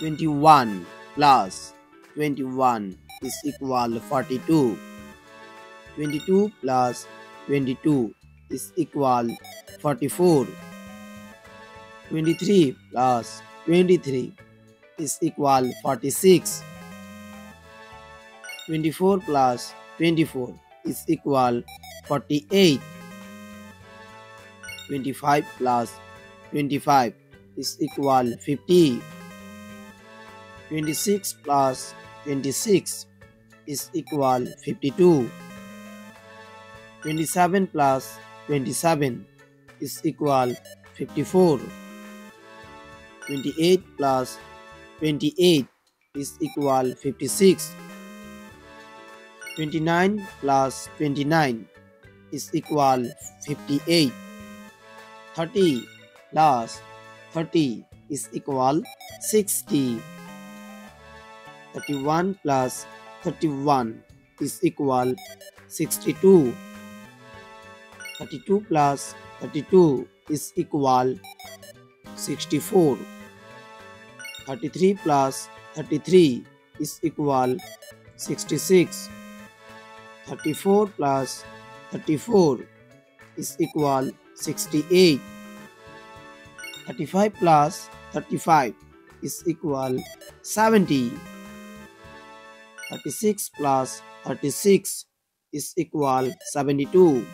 21 plus 21 is equal to 42. 22 plus 22 is equal to 44. 23 plus 23 is equal to 46. 24 plus 24 is equal to 48. 25 plus 25 is equal to 50. 26 plus 26 is equal to 52. 27 plus 27 is equal to 54. 28 plus 28 is equal to 56. 29 plus 29 is equal to 58. 30 plus 30 is equal to 60. 31 plus 31 is equal to 62. 32 plus 32 is equal to 64. 33 plus 33 is equal to 66. 34 plus 34 is equal to 68. 35 plus 35 is equal to 70. 36 plus 36 is equal to 72.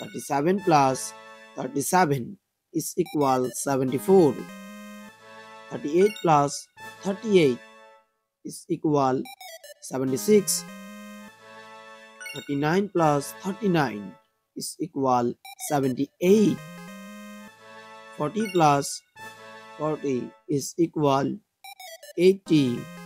37 plus 37 is equal to 74. 38 plus 38 is equal to 76. 39 plus 39 is equal to 78. 40 plus 40 is equal to 80.